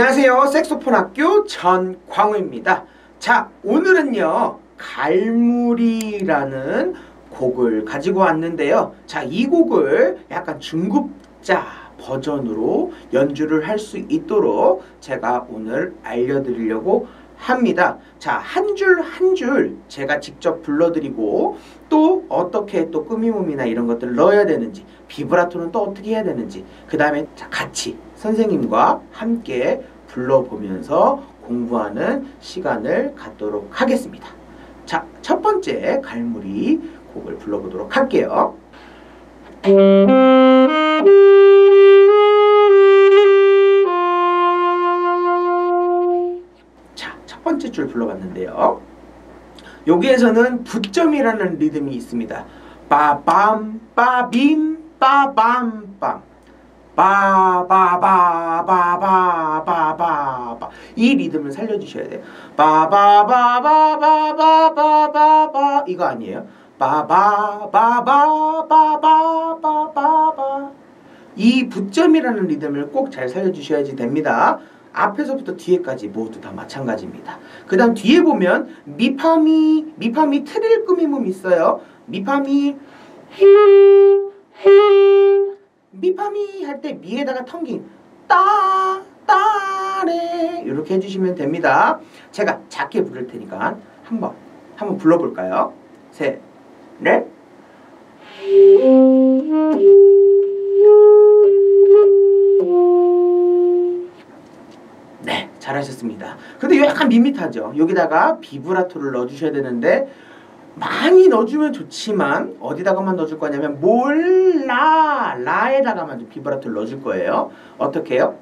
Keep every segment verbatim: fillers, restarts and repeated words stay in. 안녕하세요. 색소폰학교 전광우입니다. 자, 오늘은요, 갈무리라는 곡을 가지고 왔는데요. 자, 이 곡을 약간 중급자 버전으로 연주를 할 수 있도록 제가 오늘 알려드리려고 합니다. 자, 한 줄 한 줄 제가 직접 불러드리고 또 어떻게 또 꾸밈음이나 이런 것들을 넣어야 되는지, 비브라토는 또 어떻게 해야 되는지, 그 다음에 같이 선생님과 함께 불러보면서 공부하는 시간을 갖도록 하겠습니다. 자, 첫 번째 갈무리 곡을 불러보도록 할게요. 번째 줄 불러봤는데요. 여기에서는 부점이라는 리듬이 있습니다. 빠밤 빠빔 빠밤 빰 빠바바바바바바바 이 리듬을 살려주셔야 돼요. 빠바바바바바바바바 이거 아니에요. 빠바바바바바바바바 이 부점이라는 리듬을 꼭 잘 살려주셔야지 됩니다. 앞에서부터 뒤에까지 모두 다 마찬가지입니다. 그 다음 뒤에 보면 미파미, 미파미 트릴 꾸밈음이 있어요. 미파미 미파미 할 때 미에다가 텅긴 따, 따레 이렇게 해주시면 됩니다. 제가 작게 부를 테니까 한번 한번 불러볼까요? 셋, 넷 잘하셨습니다. 근데 약간 밋밋하죠. 여기다가 비브라토를 넣어주셔야 되는데 많이 넣어주면 좋지만 어디다가만 넣어줄 거냐면 몰라 라에다가만 비브라토를 넣어줄 거예요. 어떻게 해요?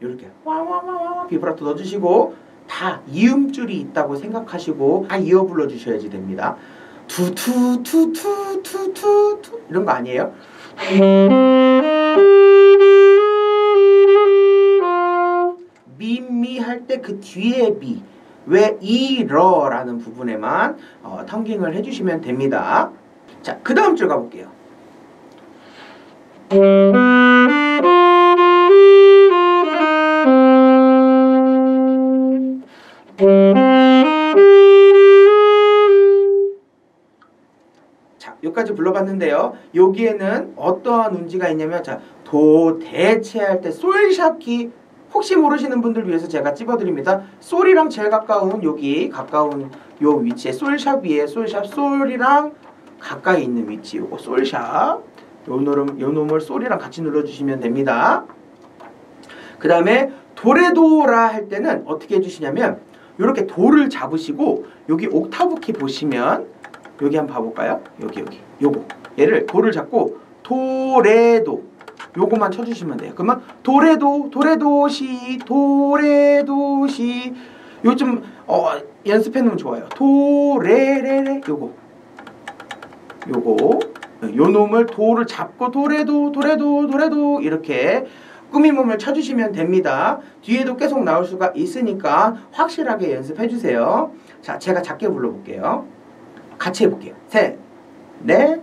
이렇게 와와와와 비브라토 넣어주시고 다 이음줄이 있다고 생각하시고 다 이어 불러주셔야지 됩니다. 투투투투투투투 이런 거 아니에요? 미미 할 때 그 뒤에 비 왜 이 러라는 부분에만 어, 텅깅을 해주시면 됩니다. 자, 그 다음 줄 가볼게요. 여기까지 불러봤는데요. 여기에는 어떠한 운지가 있냐면 자, 도, 대체 할 때 솔샵 키 혹시 모르시는 분들 위해서 제가 찝어드립니다. 솔이랑 제일 가까운 여기 가까운 요 위치에 솔샵 위에 솔샵 솔이랑 가까이 있는 위치 요거 솔샵 요 놈을, 요 놈을 솔이랑 같이 눌러주시면 됩니다. 그 다음에 도레도라 할 때는 어떻게 해주시냐면 요렇게 도를 잡으시고 여기 옥타브 키 보시면 여기 한번 봐볼까요? 여기 여기 요거 얘를 도를 잡고 도레도 요거만 쳐주시면 돼요. 그러면 도레도 도레도시 도레도시 요즘 어, 연습해놓으면 좋아요. 도레레레 요거 요거 요 놈을 도를 잡고 도레도 도레도 도레도 이렇게 꾸밈음을 쳐주시면 됩니다. 뒤에도 계속 나올 수가 있으니까 확실하게 연습해주세요. 자, 제가 작게 불러볼게요. 같이 해볼게요. 셋, 넷.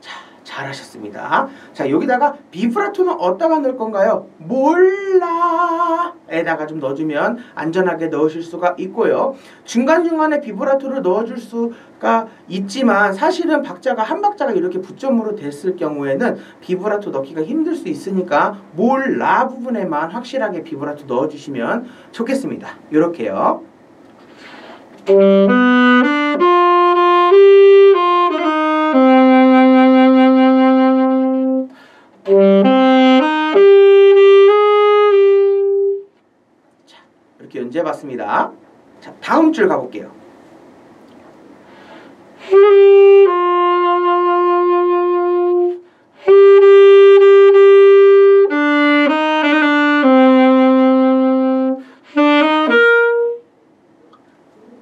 자, 잘하셨습니다. 자, 여기다가 비브라토는 어디다가 넣을 건가요? 몰라 에다가 좀 넣어주면 안전하게 넣으실 수가 있고요. 중간중간에 비브라토를 넣어줄 수가 있지만 사실은 박자가 한 박자가 이렇게 부점으로 됐을 경우에는 비브라토 넣기가 힘들 수 있으니까 몰라 부분에만 확실하게 비브라토 넣어주시면 좋겠습니다. 이렇게요. 이제 봤습니다. 자, 다음 줄 가볼게요.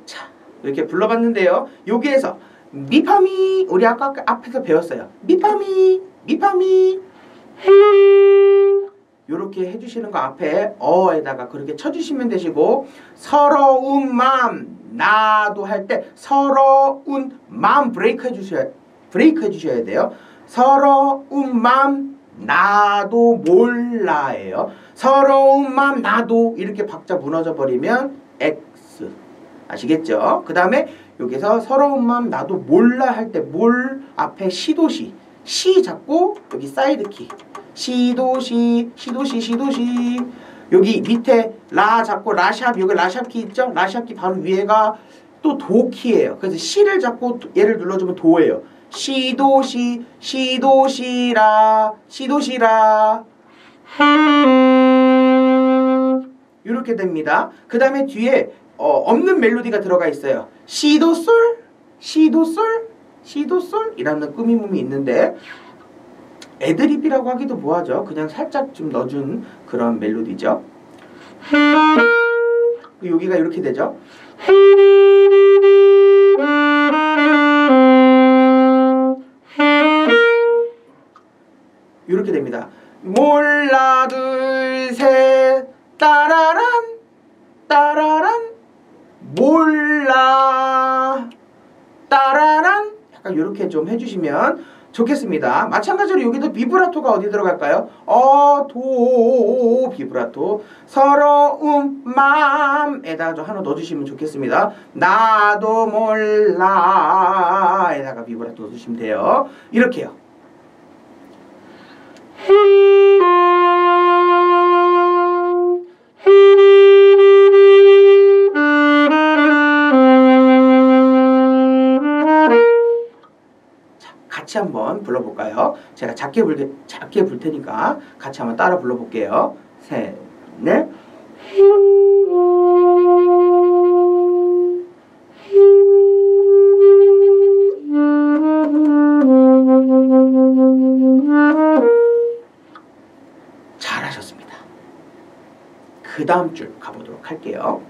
자, 이렇게 불러봤는데요. 여기에서 미파미 우리 아까 앞에서 배웠어요. 미파미 미파미 이렇게 해주시는 거 앞에 어에다가 그렇게 쳐주시면 되시고, 서러운 마음 나도 할 때 서러운 마음 브레이크 해주셔야 브레이크 해주셔야 돼요. 서러운 마음 나도 몰라예요. 서러운 마음 나도 이렇게 박자 무너져 버리면 X 아시겠죠? 그 다음에 여기서 서러운 마음 나도 몰라 할 때 몰 앞에 시도시 시 잡고 여기 사이드 키 시도시 시도시 시도시 여기 밑에 라 잡고 라샵 여기 라샵 키 있죠? 라샵 키 바로 위에가 또 도 키예요. 그래서 시를 잡고 얘를 눌러주면 도예요. 시도시 시도시라 시도시라 이렇게 됩니다. 그 다음에 뒤에 어, 없는 멜로디가 들어가 있어요. 시도솔 시도솔 시도솔이라는 꾸밈음이 있는데 애드립이라고 하기도 뭐하죠. 그냥 살짝 좀 넣어준 그런 멜로디죠. 여기가 이렇게 되죠. 이렇게 됩니다. 몰라 둘 셋 따라란 따라란 몰라 따라란 약간 이렇게 좀 해주시면 좋겠습니다. 마찬가지로 여기도 비브라토가 어디 들어갈까요? 어, 도, 비브라토. 서러운 마음에다가 좀 하나 넣어주시면 좋겠습니다. 나도 몰라에다가 비브라토 넣어주시면 돼요. 이렇게요. 같이 한번 불러볼까요? 제가 작게 불게, 작게 불 테니까 같이 한번 따라 불러볼게요. 셋, 넷. 잘하셨습니다. 그 다음 줄 가보도록 할게요.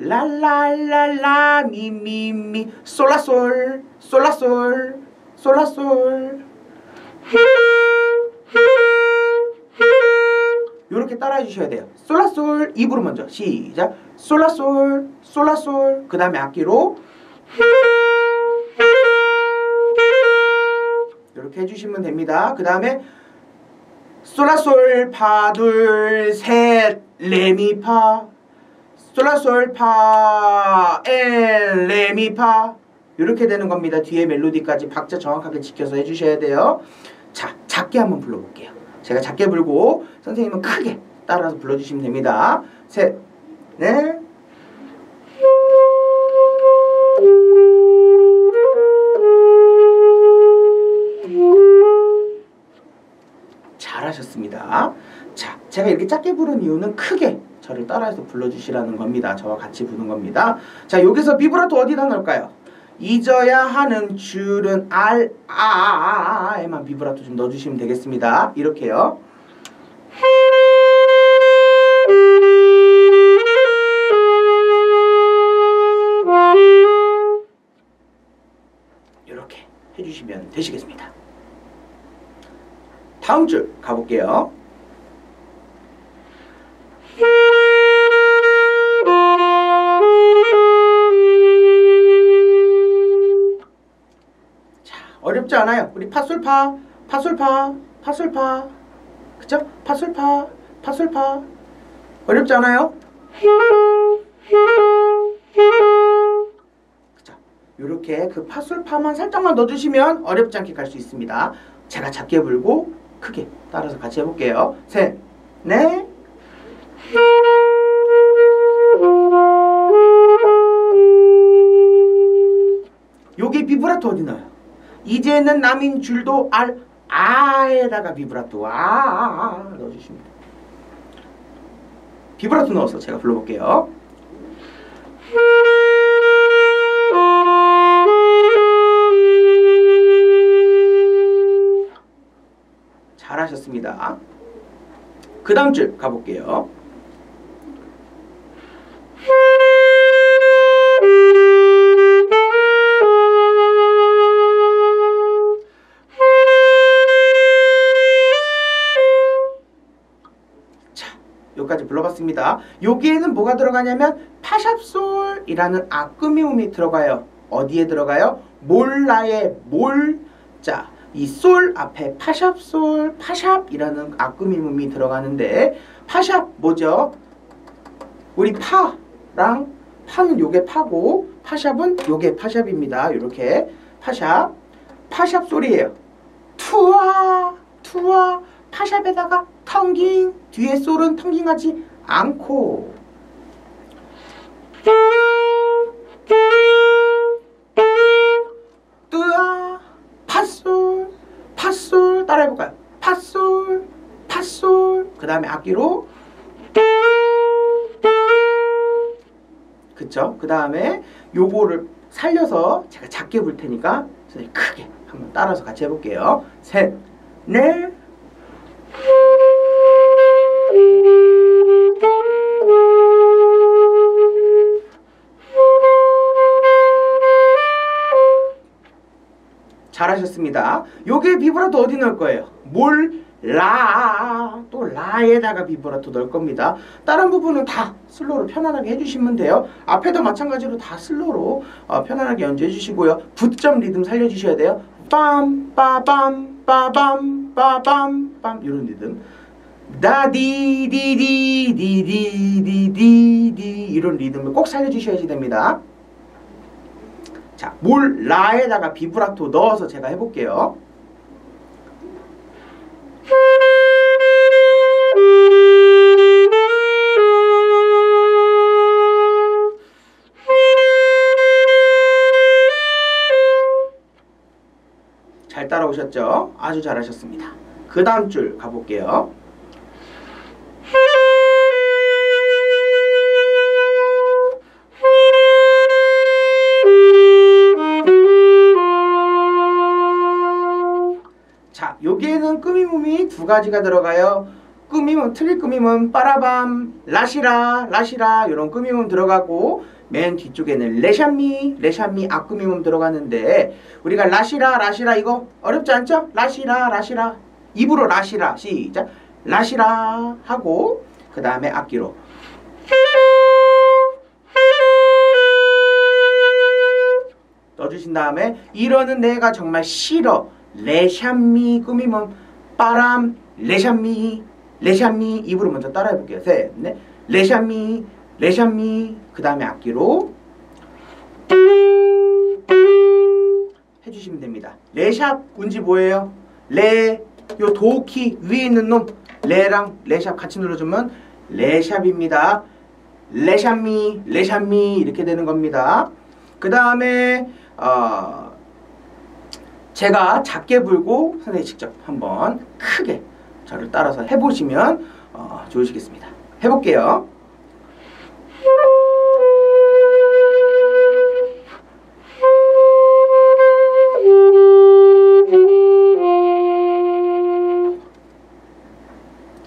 랄랄라 미미미 솔라솔 솔라솔 솔라솔 요렇게 따라해 주셔야 돼요. 솔라솔 입으로 먼저 시작. 솔라솔 솔라솔 그 다음에 악기로 요렇게 해주시면 됩니다. 그 다음에 솔라솔 파둘 셋 레미파 솔라솔파 엘레미파 이렇게 되는 겁니다. 뒤에 멜로디까지 박자 정확하게 지켜서 해주셔야 돼요. 자, 작게 한번 불러볼게요. 제가 작게 불고 선생님은 크게 따라서 불러주시면 됩니다. 셋, 넷. 잘하셨습니다. 자, 제가 이렇게 작게 부른 이유는 크게 저를 따라해서 불러주시라는 겁니다. 저와 같이 부는 겁니다. 자, 여기서 비브라토 어디다 넣을까요? 잊어야 하는 줄은 알, 아, 에만 비브라토 좀 넣어주시면 되겠습니다. 이렇게요. 이렇게 해주시면 되시겠습니다. 다음 줄 가볼게요. 어렵지 않아요. 우리 파솔파, 파솔파, 파솔파, 그쵸? 파솔파, 파솔파. 어렵지 않아요? 그쵸? 요렇게 그 파솔파만 살짝만 넣어주시면 어렵지 않게 갈 수 있습니다. 제가 작게 불고 크게 따라서 같이 해볼게요. 셋, 넷. 요게 비브라토 어디 나요? 이제는 남인 줄도 알, 아에다가 비브라토, 아, 넣어주십니다. 비브라토 넣어서 제가 불러볼게요. 잘하셨습니다. 그 다음 줄 가볼게요. 넣었습니다. 여기에는 뭐가 들어가냐면 파샵솔이라는 악금이음이 들어가요. 어디에 들어가요? 몰라의 몰, 자, 이 솔 앞에 파샵솔, 파샵이라는 악금이음이 들어가는데 파샵 뭐죠? 우리 파랑 파는 요게 파고 파샵은 요게 파샵입니다. 요렇게 파샵, 파샵 소리예요. 투아, 투아, 파샵에다가 텅깅, 뒤에 솔은 텅깅하지 않고 뚜아, 파솔, 파솔 따라해볼까요? 파솔, 파솔 그 다음에 악기로 그쵸? 그 다음에 요거를 살려서 제가 작게 불 테니까 선생님 크게 한번 따라서 같이 해볼게요. 셋, 넷 잘하셨습니다. 요게 비브라토 어디 넣을 거예요? 몰, 라, 또 라에다가 비브라토 넣을 겁니다. 다른 부분은 다 슬로우로 편안하게 해주시면 돼요. 앞에도 마찬가지로 다 슬로우로 어, 편안하게 연주해 주시고요. 붓점 리듬 살려주셔야 돼요. 빰, 빠밤, 빠밤, 빠밤, 빰 이런 리듬 다디디디디디디디디 이런 리듬을 꼭 살려주셔야 됩니다. 자, 몰, 라에다가 비브라토 넣어서 제가 해볼게요. 잘 따라오셨죠? 아주 잘하셨습니다. 그 다음 줄 가볼게요. 여기에는 끄미몸이 두 가지가 들어가요. 끄미몸, 트릴 끄미몸, 빠라밤, 라시라, 라시라 이런 끄미몸 들어가고 맨 뒤쪽에는 레샤미, 레샤미 악끄미몸 들어가는데 우리가 라시라, 라시라 이거 어렵지 않죠? 라시라, 라시라 입으로 라시라 시작 라시라 하고 그 다음에 악기로 넣어주신 다음에 이러는 내가 정말 싫어 레샴미 꾸미몸 빠람 레샴미 레샴미 입으로 먼저 따라해볼게요. 셋, 넷 레샴미 레샴미 그 다음에 악기로 해주시면 됩니다. 레샵 운지 뭐예요? 레 요 도키 위에 있는 놈 레랑 레샵 같이 눌러주면 레샵입니다. 레샴미 레샴미 이렇게 되는 겁니다. 그 다음에 어. 제가 작게 불고 선생님이 직접 한번 크게 저를 따라서 해보시면 어, 좋으시겠습니다. 해볼게요.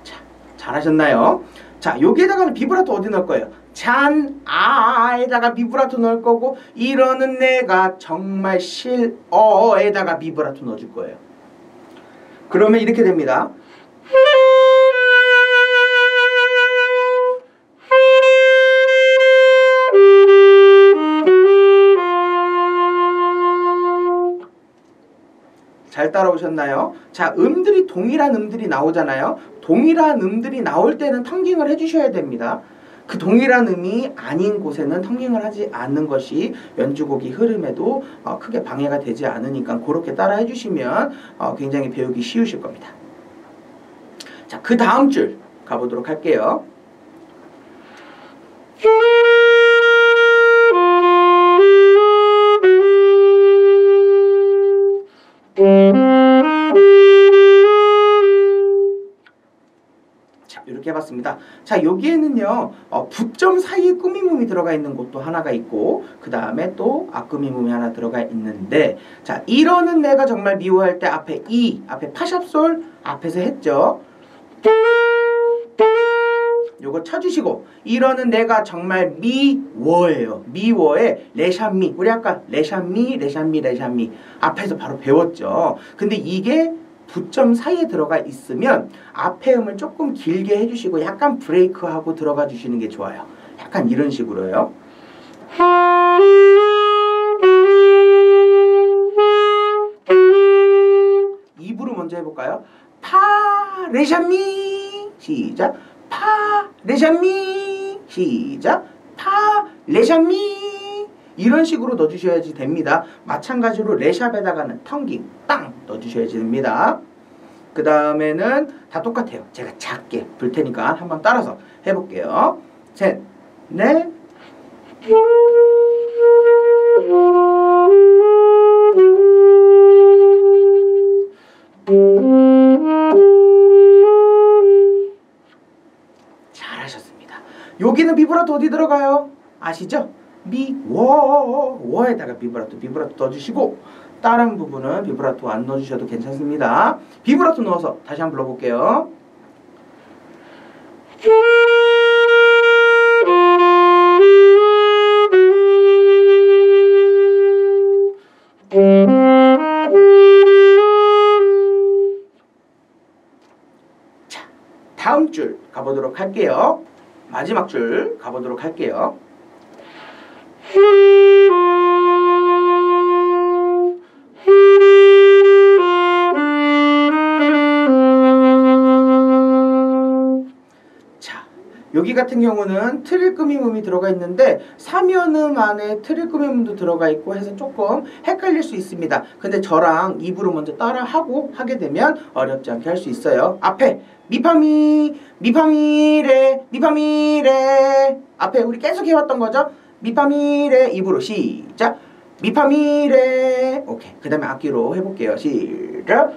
자, 잘하셨나요? 자, 여기에다가는 비브라토 어디 넣을 거예요? 잔, 아에다가 비브라토 넣을 거고 이러는 내가 정말 싫, 어에다가 비브라토 넣어줄 거예요. 그러면 이렇게 됩니다. 잘 따라오셨나요? 자, 음들이 동일한 음들이 나오잖아요. 동일한 음들이 나올 때는 텅깅을 해주셔야 됩니다. 그 동일한 음이 아닌 곳에는 텅깅을 하지 않는 것이 연주곡이 흐름에도 어, 크게 방해가 되지 않으니까 그렇게 따라 해주시면 어, 굉장히 배우기 쉬우실 겁니다. 자, 그 다음 줄 가보도록 할게요. 해봤습니다. 자, 여기에는요 어, 붓점 사이에 꾸미몸이 들어가 있는 곳도 하나가 있고 그 다음에 또 악꾸미몸이 하나 들어가 있는데 자, 이러는 내가 정말 미워할 때 앞에 이 앞에 파샵솔 앞에서 했죠. 요거 쳐주시고 이러는 내가 정말 미워예요. 미워에 레샴미 우리 아까 레샴미 레샴미 레샴미 앞에서 바로 배웠죠. 근데 이게 부점 사이에 들어가 있으면 앞에 음을 조금 길게 해주시고 약간 브레이크하고 들어가 주시는 게 좋아요. 약간 이런 식으로요. 입으로 먼저 해볼까요? 파 레샤미 시작. 파 레샤미 시작. 파 레샤미. 이런 식으로 넣어주셔야지 됩니다. 마찬가지로 레샵에다가는 텅깅 땅 넣어주셔야지 됩니다. 그 다음에는 다 똑같아요. 제가 작게 불 테니까 한번 따라서 해볼게요. 셋, 넷. 잘하셨습니다. 여기는 비브라토 어디 들어가요? 아시죠? 미, 워, 워에다가 비브라토, 비브라토 넣어주시고 다른 부분은 비브라토 안 넣어주셔도 괜찮습니다. 비브라토 넣어서 다시 한번 불러볼게요. 자, 다음 줄 가보도록 할게요. 마지막 줄 가보도록 할게요. 자, 여기 같은 경우는 트릴 끄밈음이 들어가 있는데 삼연음 안에 트릴 끄밈음도 들어가 있고 해서 조금 헷갈릴 수 있습니다. 근데 저랑 입으로 먼저 따라하고 하게 되면 어렵지 않게 할 수 있어요. 앞에 미파미, 미파미레, 미파미레 앞에 우리 계속 해왔던 거죠? 미파미레 입으로 시작. 미파미레. 오케이. 그 다음에 악기로 해볼게요. 시작.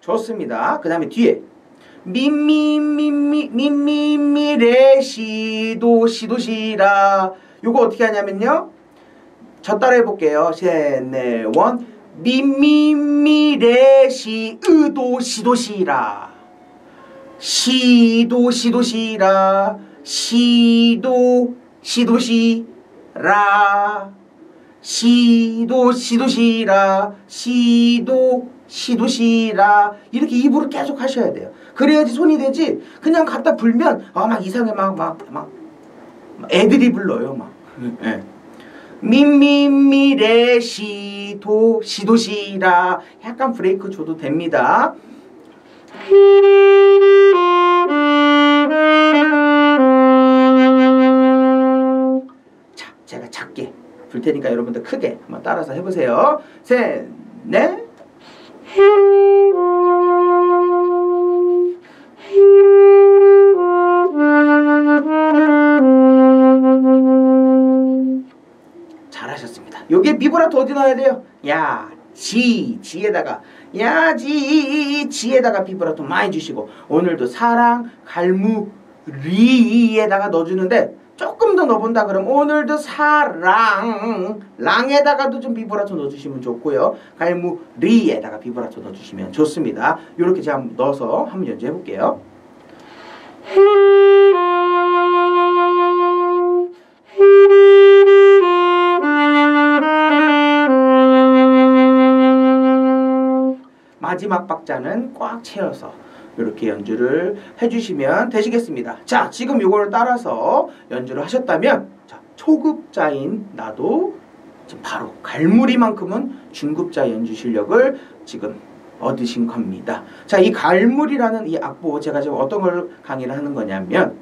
좋습니다. 그 다음에 뒤에 미미미미 미미미레 시도 시도시라. 요거 어떻게 하냐면요, 저 따라 해볼게요. 셋, 넷, 원. 미미미레 시도 시도시라. 시도 시도시라. 시도 시도시라. 시도 시도시라. 시도 시도시라. 이렇게 입으로 계속 하셔야 돼요. 그래야지 손이 되지. 그냥 갖다 불면 아 막 이상해 막 막 막 애들이 불러요 막. 예. 미미미레 시도 시도시라. 약간 브레이크 줘도 됩니다. 자, 제가 작게 불 테니까 여러분들 크게 한번 따라서 해보세요. 셋, 넷. 잘하셨습니다. 여기에 비브라토 어디 넣어야 돼요? 야, 지, 지에다가 야지, 지에다가 비브라토 많이 주시고 오늘도 사랑, 갈무리에다가 넣어주는데 조금 더 넣어본다 그러면 오늘도 사랑, 랑에다가도 좀 비브라토 넣어주시면 좋고요. 갈무리에다가 비브라토 넣어주시면 좋습니다. 이렇게 제가 넣어서 한번 연주해볼게요. 마지막 박자는 꽉 채워서 이렇게 연주를 해주시면 되시겠습니다. 자, 지금 이걸 따라서 연주를 하셨다면 자, 초급자인 나도 지금 바로 갈무리만큼은 중급자 연주 실력을 지금 얻으신 겁니다. 자, 이 갈무리라는 이 악보 제가 지금 어떤 걸 강의를 하는 거냐면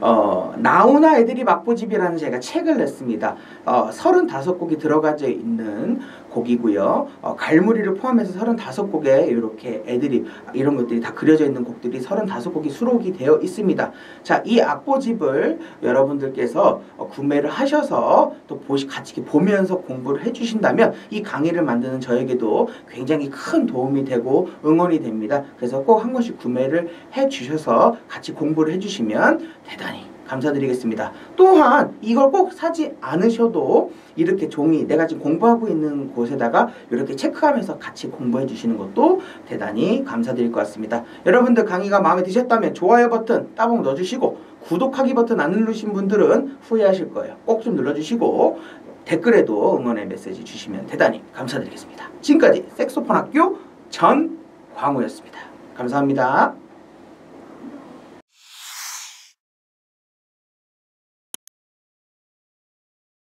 어, 나훈아 애들이 막보집이라는 제가 책을 냈습니다. 어, 서른다섯 곡이 들어가져 있는 곡이고요. 어, 갈무리를 포함해서 서른다섯 곡에 이렇게 애들이 이런 것들이 다 그려져 있는 곡들이 서른다섯 곡이 수록이 되어 있습니다. 자, 이 악보집을 여러분들께서 어, 구매를 하셔서 또 보시, 같이 보면서 공부를 해주신다면 이 강의를 만드는 저에게도 굉장히 큰 도움이 되고 응원이 됩니다. 그래서 꼭 한 권씩 구매를 해주셔서 같이 공부를 해주시면 대단히 감사드리겠습니다. 또한 이걸 꼭 사지 않으셔도 이렇게 종이 내가 지금 공부하고 있는 곳에다가 이렇게 체크하면서 같이 공부해 주시는 것도 대단히 감사드릴 것 같습니다. 여러분들 강의가 마음에 드셨다면 좋아요 버튼 따봉 넣어주시고 구독하기 버튼 안 누르신 분들은 후회하실 거예요. 꼭 좀 눌러주시고 댓글에도 응원의 메시지 주시면 대단히 감사드리겠습니다. 지금까지 색소폰학교 전광우였습니다. 감사합니다.